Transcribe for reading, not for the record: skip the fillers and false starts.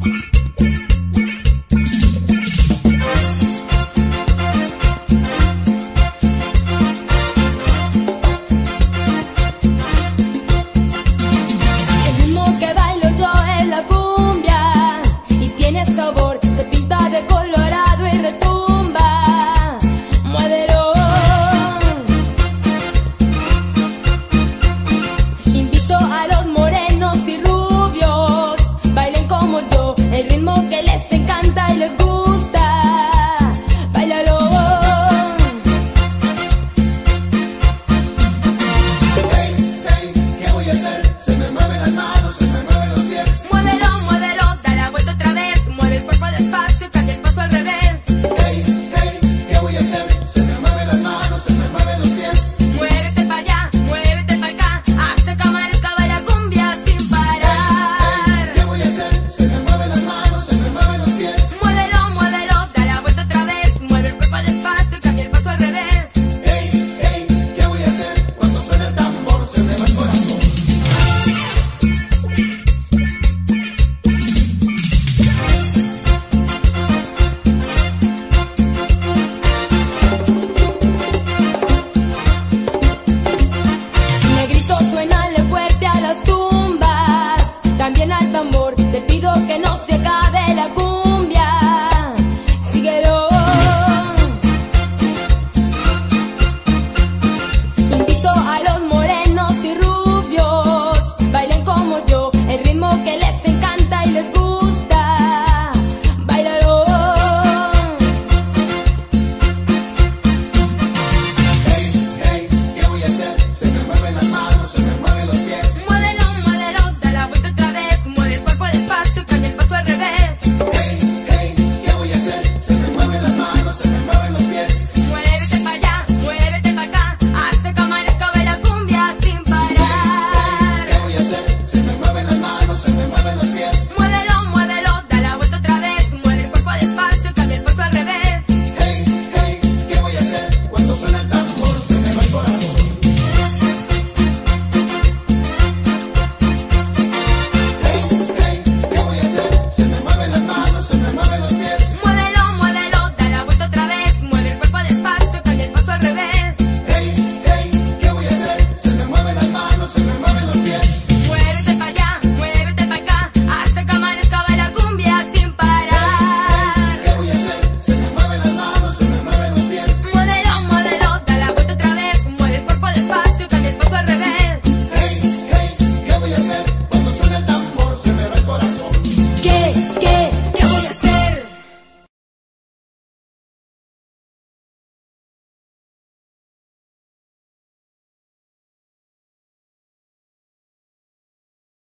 El ritmo que bailo.